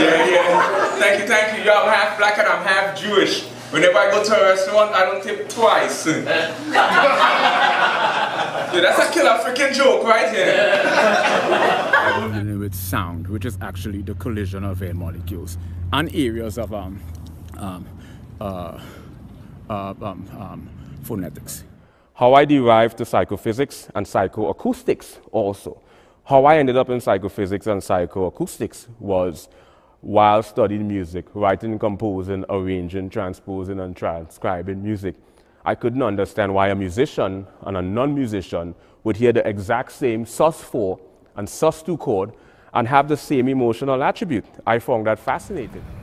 Yeah. Thank you. Yo, I'm half black and I'm half Jewish. Whenever I go to a restaurant, I don't tip twice. Yeah, that's a killer freaking joke right here. And with sound, which is actually the collision of air molecules and areas of phonetics. How I derived to psychophysics and psychoacoustics also. How I ended up in psychophysics and psychoacoustics was while studying music, writing, composing, arranging, transposing, and transcribing music. I couldn't understand why a musician and a non-musician would hear the exact same sus4 and sus2 chord and have the same emotional attribute. I found that fascinating.